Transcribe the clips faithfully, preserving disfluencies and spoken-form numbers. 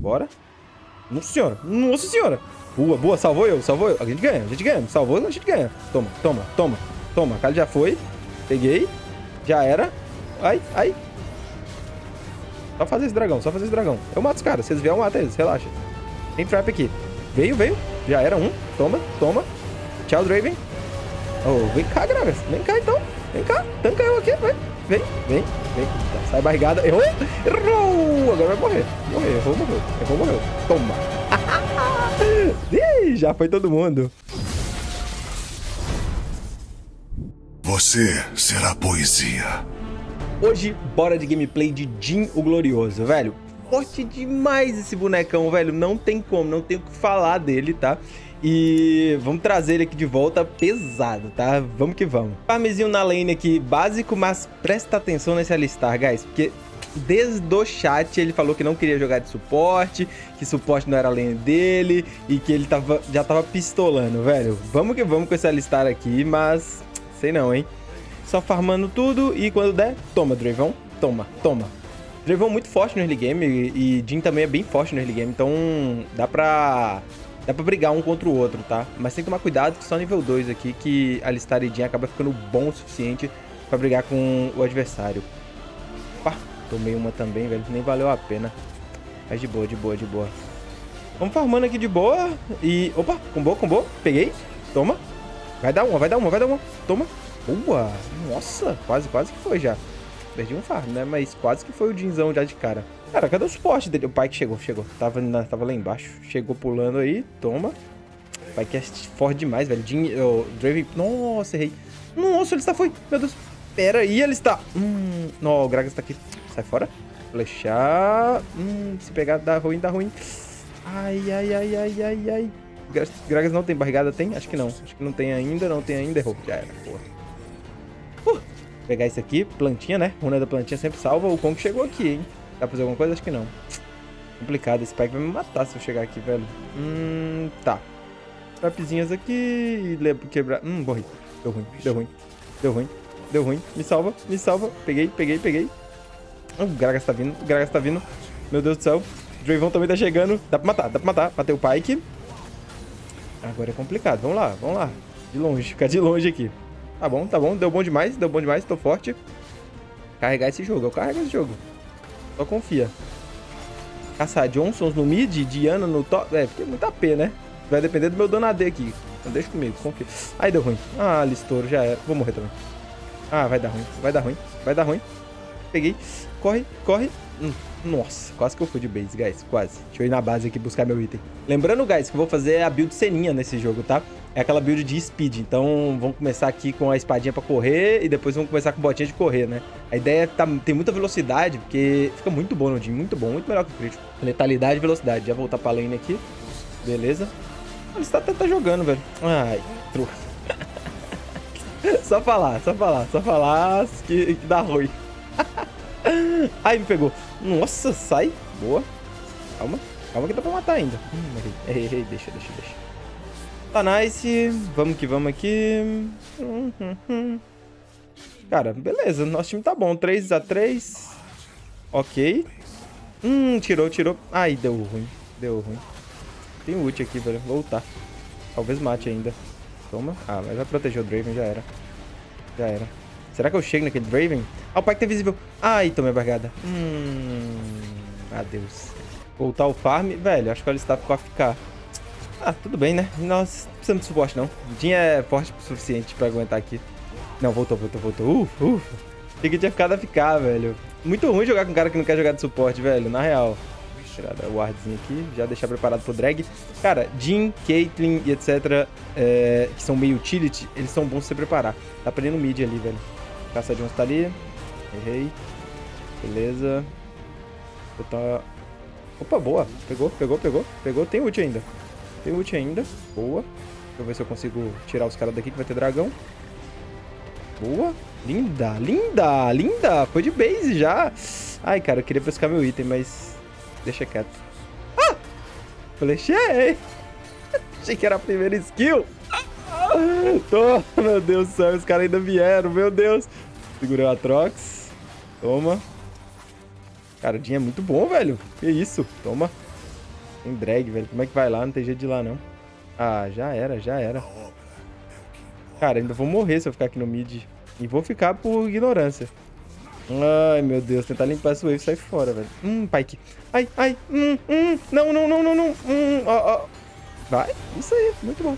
Bora. Nossa senhora. Nossa senhora. Boa, boa. Salvou eu. Salvou eu. A gente ganha. A gente ganha. Salvou, a gente ganha. Toma, toma, toma. Toma. A cara já foi. Peguei. Já era. Ai, ai. Só fazer esse dragão. Só fazer esse dragão. Eu mato os caras. Se eles vierem, eu mato eles. Relaxa. Tem trap aqui. Veio, veio. Já era um. Toma, toma. Tchau, Draven. Oh, vem cá, Gragas. Vem cá, então. Vem cá. Tanca eu aqui. Vai. Vem, vem, vem. Tá, sai barrigada. Errou. Errou. Agora vai morrer. Morreu, errou, morreu. Errou, morreu. Toma. Ih, já foi todo mundo. Você será poesia. Hoje, bora de gameplay de Jhin o Glorioso, velho. Forte demais esse bonecão, velho. Não tem como, não tem o que falar dele, tá? E vamos trazer ele aqui de volta pesado, tá? Vamos que vamos. Farmzinho na lane aqui, básico, mas presta atenção nesse Alistar, guys. Porque desde o chat ele falou que não queria jogar de suporte, que suporte não era a lane dele e que ele tava, já tava pistolando, velho. Vamos que vamos com esse Alistar aqui, mas sei não, hein? Só farmando tudo e quando der, toma, Draven. Toma, toma. Draven muito forte no early game e, e Jhin também é bem forte no early game, então dá pra... Dá pra brigar um contra o outro, tá? Mas tem que tomar cuidado que só nível dois aqui que Alistar e Jhin acaba ficando bom o suficiente pra brigar com o adversário. Pá, tomei uma também, velho. Nem valeu a pena. Mas de boa, de boa, de boa. Vamos farmando aqui de boa e... Opa, combo, combo. Peguei. Toma. Vai dar uma, vai dar uma, vai dar uma. Toma. Boa. Nossa, quase, quase que foi já. Perdi um farm, né? Mas quase que foi o Jhinzão já de cara. Cara, cadê o suporte dele? O Pyke chegou, chegou. Tava, na, tava lá embaixo. Chegou pulando aí. Toma. O Pyke é forte demais, velho. Jhin, oh, Draven... Nossa, errei. Nossa, ele está foi. Meu Deus. Pera aí, ele está... Hum... Não, o Gragas tá aqui. Sai fora. Flechar. Hum, se pegar dá ruim, dá ruim. Ai, ai, ai, ai, ai, ai. Gragas não tem barrigada? Tem? Acho que não. Acho que não tem ainda. Não tem ainda. Errou. Já era, porra. Pegar isso aqui, plantinha, né? Runa da plantinha sempre salva. O Kong chegou aqui, hein? Dá pra fazer alguma coisa? Acho que não. Complicado. Esse Pyke vai me matar se eu chegar aqui, velho. Hum, tá. Trapzinhas aqui e quebrar. Hum, morri. Deu ruim, deu ruim, deu ruim, deu ruim. Me salva, me salva. Peguei, peguei, peguei. O Gragas tá vindo, o Gragas tá vindo. Meu Deus do céu. O Draven também tá chegando. Dá pra matar, dá pra matar. Matei o Pyke. Agora é complicado. Vamos lá, vamos lá. De longe, ficar de longe aqui. Tá bom, tá bom. Deu bom demais, deu bom demais. Tô forte. Carregar esse jogo. Eu carrego esse jogo. Só confia. Caçar Johnsons no mid, Diana no top. É, porque é muito A P, né? Vai depender do meu dano A D aqui. Então deixa comigo, confia. Aí deu ruim. Ah, Alistar, já era. Vou morrer também. Ah, vai dar ruim. Vai dar ruim. Vai dar ruim. Peguei. Corre, corre. Hum. Nossa, quase que eu fui de base, guys. Quase. Deixa eu ir na base aqui buscar meu item. Lembrando, guys, que eu vou fazer a build ceninha nesse jogo, tá? É aquela build de speed. Então, vamos começar aqui com a espadinha pra correr e depois vamos começar com botinha de correr, né? A ideia é tá, ter muita velocidade, porque fica muito bom no Jhin. Muito bom, muito melhor que o crítico. Letalidade e velocidade. Já voltar pra lane aqui. Beleza. Ele está até tá jogando, velho. Ai, truque. Só falar, só falar, só falar que, que dá ruim. Ai, me pegou. Nossa, sai. Boa. Calma. Calma que dá pra matar ainda. Hum, errei, errei. Deixa, deixa, deixa. Tá nice. Vamos que vamos aqui. Hum, hum, hum. Cara, beleza. Nosso time tá bom. três a três. Ok. Hum, tirou, tirou. Ai, deu ruim. Deu ruim. Tem ult aqui, velho. Vou voltar. Talvez mate ainda. Toma. Ah, mas vai proteger o Draven. Já era. Já era. Será que eu chego naquele Draven? Ah, o Pyke tá visível. Ai, tomei a barrigada. Hum. Adeus. Voltar o farm. Velho, acho que o Alistar ficou a ficar. Ah, tudo bem, né? Nós não precisamos de suporte, não. O Jhin é forte o suficiente pra aguentar aqui. Não, voltou, voltou, voltou. Ufa, ufa. Achei que tinha ficado a ficar, velho. Muito ruim jogar com um cara que não quer jogar de suporte, velho. Na real. Tirar o wardzinho aqui. Já deixar preparado pro drag. Cara, Jhin, Caitlyn e etcétera. É, que são meio utility. Eles são bons de se preparar. Tá prendendo mid ali, velho. Caça de uns tá ali. Errei. Beleza. Vou botar... Opa, boa. Pegou, pegou, pegou. Pegou. Tem ult ainda. Tem ult ainda. Boa. Deixa eu ver se eu consigo tirar os caras daqui que vai ter dragão. Boa. Linda, linda, linda. Foi de base já. Ai, cara, eu queria pescar meu item, mas... Deixa quieto. Ah! Flechei! Achei que era a primeira skill. Toma, meu Deus do céu, os caras ainda vieram, meu Deus. Segurei o Aatrox. Toma. Cara, o Jhin é muito bom, velho. Que isso. Toma. Tem drag, velho. Como é que vai lá? Não tem jeito de ir lá, não. Ah, já era, já era. Cara, ainda vou morrer se eu ficar aqui no mid. E vou ficar por ignorância. Ai, meu Deus. Tentar limpar essa wave e sair fora, velho. Hum, Pyke. Ai, ai. Hum, hum. Não, não, não, não, não. Hum, ó, ó. Vai. Isso aí. Muito bom.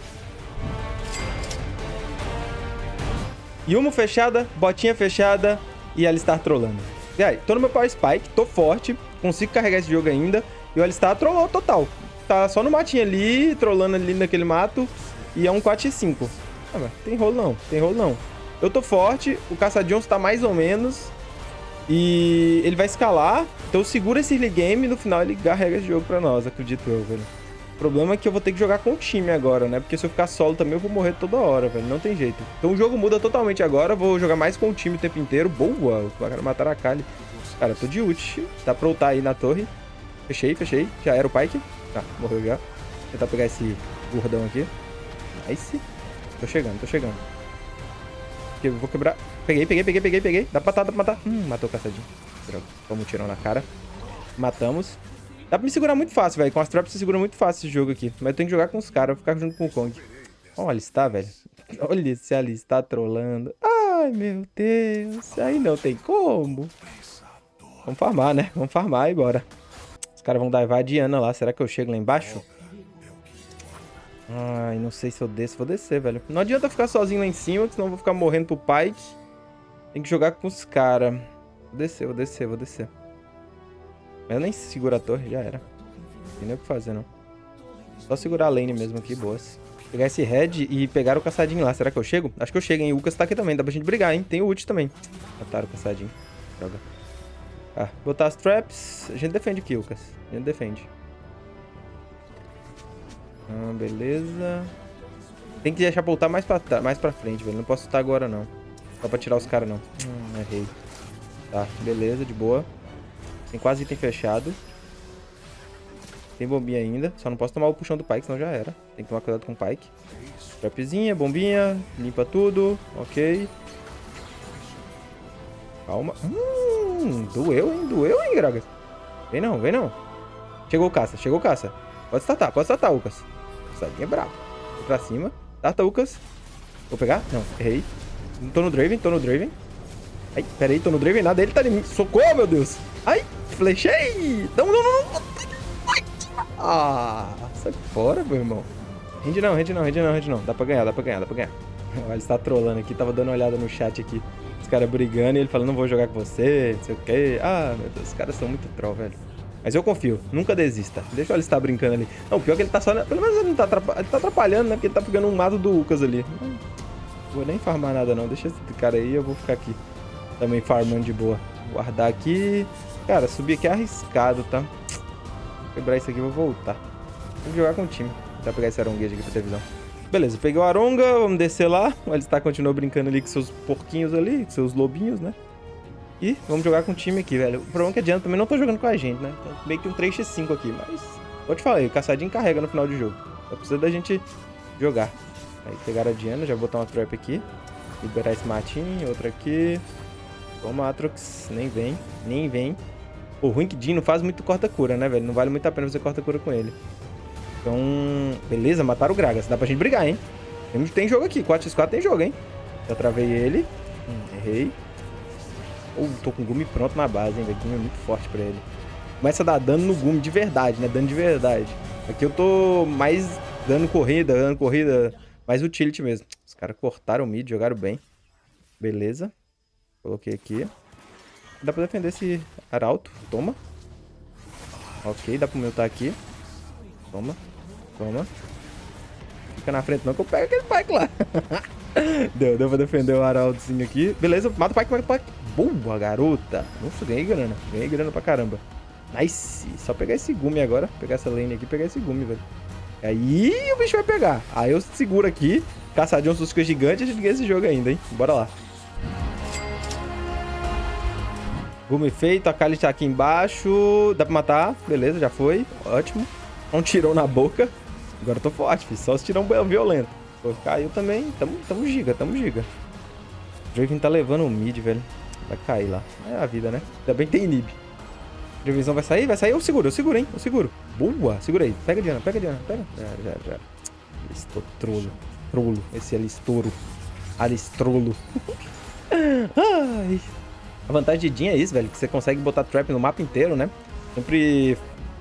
Yumo fechada, botinha fechada e Alistar trollando. E aí, tô no meu Power Spike, tô forte, consigo carregar esse jogo ainda. E o Alistar trollou total. Tá só no matinho ali, trollando ali naquele mato. E é um quatro e cinco. Ah, mas tem rolo não, tem rolo não. Eu tô forte, o Caçadions tá mais ou menos. E ele vai escalar. Então segura esse early game e no final ele carrega esse jogo pra nós, acredito eu, velho. O problema é que eu vou ter que jogar com o time agora, né? Porque se eu ficar solo também eu vou morrer toda hora, velho. Não tem jeito. Então o jogo muda totalmente agora. Eu vou jogar mais com o time o tempo inteiro. Boa! Os caras mataram a Kali. Cara, eu tô de ult. Dá pra ultar aí na torre. Fechei, fechei. Já era o Pyke. Tá, morreu já. Vou tentar pegar esse gordão aqui. Nice. Tô chegando, tô chegando. Eu vou quebrar. Peguei, peguei, peguei, peguei, peguei. Dá pra matar, dá pra matar. Hum, matou o caçadinho. Droga. Toma um tirão na cara. Matamos. Dá pra me segurar muito fácil, velho. Com as traps você segura muito fácil esse jogo aqui. Mas eu tenho que jogar com os caras. Vou ficar junto com o Kong. Olha o Alistar, velho. Olha esse Alistar trolando. Ai, meu Deus. Aí não tem como. Vamos farmar, né? Vamos farmar e bora. Os caras vão divar a Diana lá. Será que eu chego lá embaixo? Ai, não sei se eu desço. Vou descer, velho. Não adianta ficar sozinho lá em cima, senão eu vou ficar morrendo pro Pyke. Tem que jogar com os caras. Vou descer, vou descer, vou descer. Mas eu nem seguro a torre, já era. Não tem nem o que fazer, não. Só segurar a lane mesmo aqui, boas. Pegar esse head e pegar o caçadinho lá. Será que eu chego? Acho que eu chego, hein? O Lucas tá aqui também. Dá pra gente brigar, hein? Tem o ult também. Mataram o caçadinho. Droga. Ah, botar as traps. A gente defende aqui, Lucas. A gente defende. Ah, beleza. Tem que deixar pra ultar mais pra, mais pra frente, velho. Não posso ultar agora, não. Só pra tirar os caras, não. Hum, errei. Tá, beleza, de boa. Tem quase item fechado. Tem bombinha ainda. Só não posso tomar o puxão do Pyke, senão já era. Tem que tomar cuidado com o Pyke. Trapzinha, bombinha. Limpa tudo. Ok. Calma. Hum, doeu, hein? Doeu, hein, Gragas? Vem não, vem não. Chegou o caça, chegou o caça. Pode startar, pode startar, Lucas. Caçadinha é brabo. Vou pra cima. Starta, Lucas. Vou pegar? Não, errei. Tô no Draven, tô no Draven. Ai, peraí, tô no Draven. Nada, ele tá em mim. Socorro, meu Deus. Ai, flechei. Não, não, não. Ah, sai fora, meu irmão. Rende não, rende não, rende não, rende não. Dá pra ganhar, dá pra ganhar, dá pra ganhar. Olha, ele tá trolando aqui. Tava dando uma olhada no chat aqui. Os caras brigando e ele falando, não vou jogar com você, não sei o quê. Ah, meu Deus, os caras são muito troll, velho. Mas eu confio, nunca desista. Deixa o Alistar brincando ali. Não, pior que ele tá só... Na... Pelo menos ele não tá, atrapalh... ele tá atrapalhando, né? Porque ele tá pegando um mato do Lucas ali. Não vou nem farmar nada, não. Deixa esse cara aí, eu vou ficar aqui. Também farmando de boa. Guardar aqui. Cara, subir aqui é arriscado, tá? Vou quebrar isso aqui e vou voltar. Vou jogar com o time. Vou pegar esse aronguejo aqui pra ter visão. Beleza, peguei o aronga. Vamos descer lá. O Alistar continua brincando ali com seus porquinhos ali. Com seus lobinhos, né? E vamos jogar com o time aqui, velho. O problema é que a Diana também não tá jogando com a gente, né? Então, meio que um três a cinco aqui, mas... Como eu te falei, o caçadinho carrega no final de jogo. Só precisa da gente jogar. Aí pegaram a Diana, já botar uma trap aqui. Liberar esse matinho, outra aqui. Toma, Aatrox. Nem vem, nem vem. O ruim que Jhin não faz muito corta-cura, né, velho? Não vale muito a pena você corta-cura com ele. Então... Beleza, mataram o Gragas. Dá pra gente brigar, hein? Tem jogo aqui. quatro a quatro tem jogo, hein? Já travei ele. Hum, errei. Ou oh, tô com o Gumi pronto na base, hein, velho? Que é muito forte pra ele. Começa a dar dano no Gumi de verdade, né? Dano de verdade. Aqui eu tô mais dando corrida, dando corrida. Mais utility mesmo. Os caras cortaram o mid, jogaram bem. Beleza. Coloquei aqui. Dá pra defender esse arauto. Toma. Ok, dá pra aumentar aqui. Toma. Toma. Fica na frente não que eu pego aquele Pyke lá. Deu, deu pra defender o arautozinho aqui. Beleza, mata o Pyke, mata o Pyke. Boa, garota. Nossa, ganhei grana. Ganhei grana pra caramba. Nice. Só pegar esse Gumi agora. Pegar essa lane aqui, pegar esse Gumi, velho. Aí o bicho vai pegar. Aí eu seguro aqui. Caçadinho, um susco gigante. A gente ganha esse jogo ainda, hein? Bora lá. Gumi feito. A Kali tá aqui embaixo. Dá pra matar. Beleza, já foi. Ótimo. Um tirão na boca. Agora eu tô forte, filho. Só os tirão violento. Caiu também. Tamo, tamo giga, tamo giga. O Draven tá levando o mid, velho. Vai cair lá. É a vida, né? Ainda bem que tem inib. Previsão vai sair? Vai sair? Eu seguro, eu seguro, hein? Eu seguro. Boa! Segura aí. Pega a Diana, pega a Diana. Pega. Já, já, já. Alistou trolo. Trolo. Esse alistouro. Alistrolo. Ai. A vantagem de Jhin é isso, velho. Que você consegue botar trap no mapa inteiro, né? Sempre,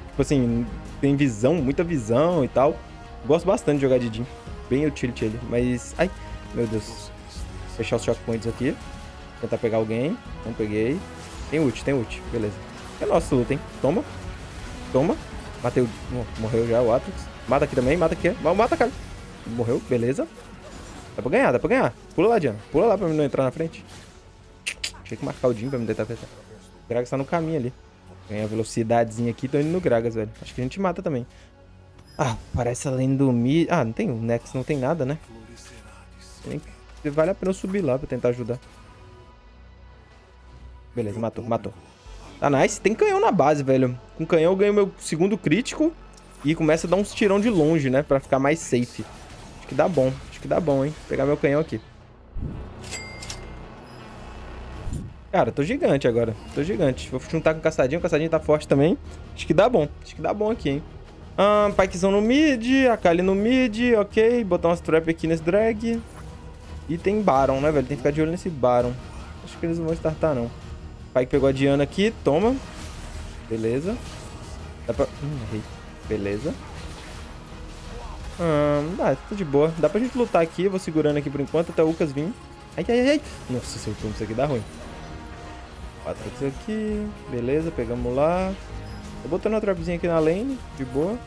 tipo assim, tem visão, muita visão e tal. Gosto bastante de jogar de Jhin. Bem utility ele, mas... Ai, meu Deus. Fechar os shock points aqui. Tentar pegar alguém. Não peguei. Tem ult, tem ult. Beleza. É nosso luta, hein? Toma. Toma. Matei o... Morreu já o Aatrox. Mata aqui também, mata aqui. Mata, cara. Morreu, beleza. Dá pra ganhar, dá pra ganhar. Pula lá, Diana. Pula lá pra mim não entrar na frente. Tinha que marcar o Jhin pra me tentar fechar. O Gragas tá no caminho ali. Ganhar velocidadezinha aqui. Tô indo no Gragas, velho. Acho que a gente mata também. Ah, parece além do Mi... Ah, não tem o Nex, não tem nada, né? Tem... Vale a pena eu subir lá pra tentar ajudar. Beleza, matou, matou. Tá nice. Tem canhão na base, velho. Com canhão eu ganho meu segundo crítico. E começa a dar uns tirão de longe, né? Pra ficar mais safe. Acho que dá bom. Acho que dá bom, hein? Vou pegar meu canhão aqui. Cara, eu tô gigante agora. Tô gigante. Vou juntar com o caçadinho. O caçadinho tá forte também. Acho que dá bom. Acho que dá bom aqui, hein? Um, Pykezão no mid, Akali no mid, ok. Botar umas trap aqui nesse drag. E tem Baron, né, velho? Tem que ficar de olho nesse Baron. Acho que eles não vão startar, não. Pyke pegou a Diana aqui, toma. Beleza. Dá pra... Hum, errei. Beleza. Hum, dá, tá de boa. Dá pra gente lutar aqui, eu vou segurando aqui por enquanto até o Lucas vir. Ai, ai, ai. Nossa, seu turno, isso aqui dá ruim. Quatro aqui, beleza, pegamos lá. Tô botando uma trapzinha aqui na lane, de boa.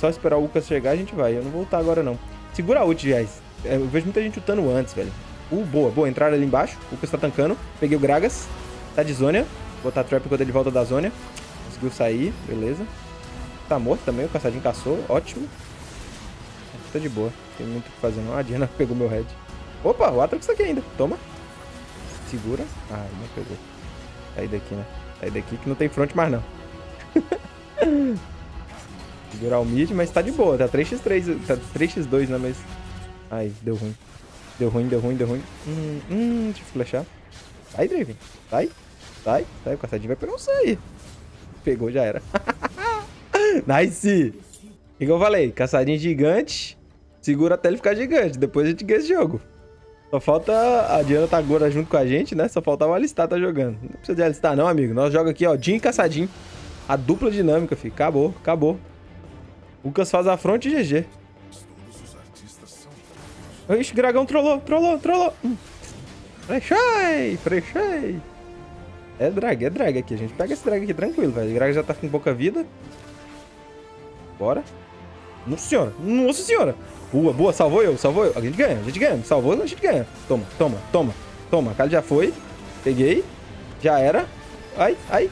Só esperar o Lucas chegar, a gente vai. Eu não vou ultar agora, não. Segura a ult, guys. Eu vejo muita gente ultando antes, velho. Uh, boa, boa. Entraram ali embaixo. O Lucas tá tankando. Peguei o Gragas. Tá de zônia. Botar trap quando ele volta da zônia. Conseguiu sair, beleza. Tá morto também, o caçadinho caçou. Ótimo. Tá de boa. Tem muito o que fazer, não. A Diana pegou meu head. Opa, o Aatrox tá aqui ainda. Toma. Segura. Ah, não pegou. Sai daqui, né? Sai daqui que não tem front mais, não. Segurar o mid, mas tá de boa. Tá três por três, tá três por dois, né? Mas... Ai, deu ruim. Deu ruim, deu ruim, deu ruim. Hum, hum, deixa eu flechar. Sai, Draven. Sai, sai, sai. O caçadinho vai pra não sair. Pegou, já era. Nice! E como eu falei, caçadinho gigante. Segura até ele ficar gigante. Depois a gente ganha esse jogo. Só falta... A Diana tá agora junto com a gente, né? Só faltava o Alistar tá jogando. Não precisa de Alistar não, amigo. Nós jogamos aqui, ó. Jhin e caçadinho. A dupla dinâmica, filho. Acabou, acabou. O Lucas faz a fronte e G G. Ixi, o dragão trollou, trollou, trollou. Hum. Frechei, frechei. É drag, é drag aqui, gente. Pega esse drag aqui tranquilo, velho. O drag já tá com pouca vida. Bora. Nossa senhora, nossa senhora. Boa, boa, salvou eu, salvou eu. A gente ganha, a gente ganha. Salvou, a gente ganha. Toma, toma, toma, toma. A cara já foi. Peguei. Já era. Ai, ai.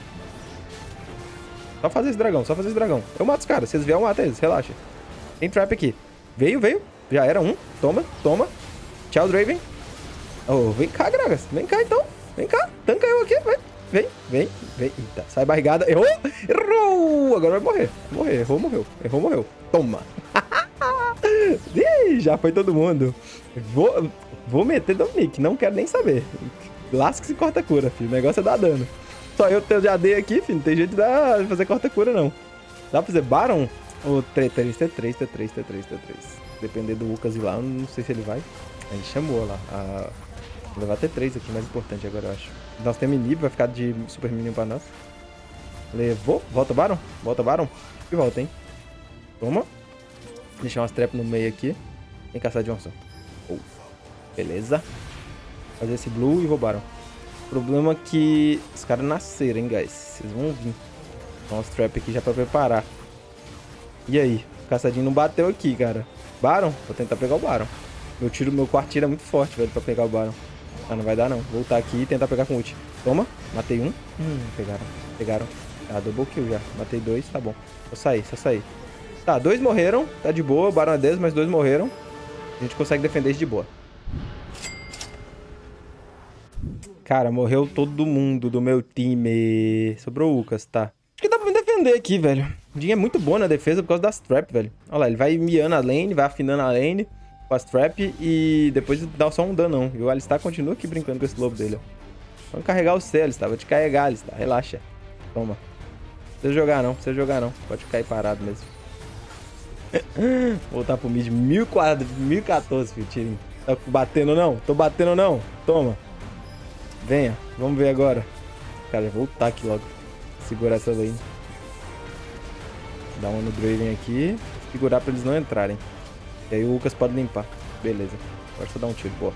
Só fazer esse dragão, só fazer esse dragão. Eu mato os caras. Se eles vierem, eu mato eles. Relaxa. Tem trap aqui. Veio, veio. Já era um. Toma, toma. Tchau, Draven. Oh, vem cá, Gragas. Vem cá, então. Vem cá. Tanca eu aqui. Vai. Vem, vem, vem. Eita, sai barrigada. Errou. Errou. Agora vai morrer. Morrer. Errou, morreu. Errou, morreu. Toma. Ih, já foi todo mundo. Vou, vou meter Dominic. Não quero nem saber. Lasca-se e corta a cura, filho. O negócio é dar dano. Só eu já dei aqui, filho. Não tem jeito de fazer corta-cura, não. Dá pra fazer Baron? Ou T três, T três, T três, T três, T três. Depender do Lucas ir lá, eu não sei se ele vai. A gente chamou lá. A... Vou levar T três aqui, mais importante agora, eu acho. Nós temos inib, vai ficar de super minion pra nós. Levou. Volta Baron? Volta Baron? E volta, hein? Toma. Deixar umas trap no meio aqui. Tem caçar Johnson. Oh. Beleza. Fazer esse blue e roubaram. Problema que os caras nasceram, hein, guys? Vocês vão vir. Então, os trap aqui já pra preparar. E aí? O caçadinho não bateu aqui, cara. Baron? Vou tentar pegar o Baron. Meu tiro, meu quarto tiro é muito forte, velho, pra pegar o Baron. Ah, não vai dar, não. Vou voltar aqui e tentar pegar com ult. Toma. Matei um. Hum, pegaram. Pegaram. Ah, double kill já. Matei dois, tá bom. Vou sair, só sair. Tá, dois morreram. Tá de boa. O Baron é deles, mas dois morreram. A gente consegue defender isso de boa. Cara, morreu todo mundo do meu time. Sobrou o Lucas, tá? Acho que dá pra me defender aqui, velho. O Jhin é muito bom na defesa por causa das trap, velho. Olha lá, ele vai miando a lane, vai afinando a lane com as trap e depois dá só um danão. E o Alistar continua aqui brincando com esse lobo dele, ó. Vamos carregar o C, Alistar. Vou te carregar, Alistar. Relaxa. Toma. Precisa jogar não, precisa jogar não. Pode ficar aí parado mesmo. Voltar pro mid. mil e quatorze, filho. Tirinho. Tá batendo não? Tô batendo não? Toma. Venha. Vamos ver agora. Cara, vou voltar aqui logo. Segurar essa daí. Dá uma no Draven aqui. Segurar pra eles não entrarem. E aí o Lucas pode limpar. Beleza. Agora só dar um tiro. Boa.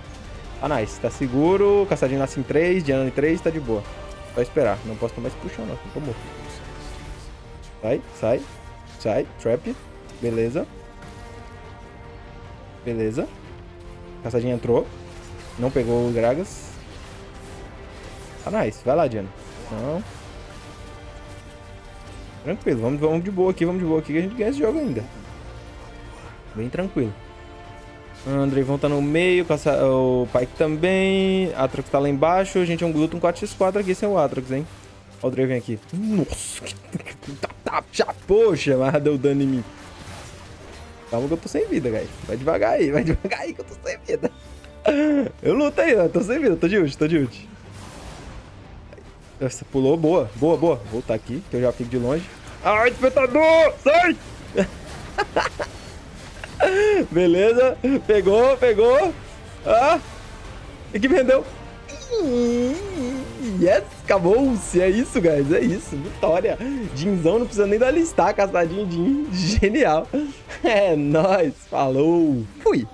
Ah, nice. Tá seguro. Caçadinho nasce em três. Diana em três. Tá de boa. Só esperar. Não posso tomar esse puxão, não. Não tomou. Sai, sai. Sai. Trap. Beleza. Beleza. Caçadinha entrou. Não pegou o Gragas. Ah, nice. Vai lá, Diana. Não. Tranquilo. Vamos, vamos de boa aqui. Vamos de boa aqui que a gente ganha esse jogo ainda. Bem tranquilo. Andrei vão tá no meio. Caça... O Pyke também. Aatrox tá lá embaixo. A gente é um glúten quatro por quatro aqui sem o Aatrox, hein? Ó o Draven aqui. Nossa, que... Poxa, mas deu dano em mim. Calma que eu tô sem vida, guys. Vai devagar aí, vai devagar aí que eu tô sem vida. Eu luto aí, eu tô sem vida. Tô de ult, tô de ult. Nossa, pulou. Boa, boa, boa. Vou voltar aqui, que eu já fico de longe. Ai, espectador! Sai! Beleza. Pegou, pegou. Ah! E que vendeu? Yes, acabou-se, é isso, guys, é isso, vitória. Jinzão não precisa nem dar listar, caçadinho Jhin, genial. É nóis, falou, fui.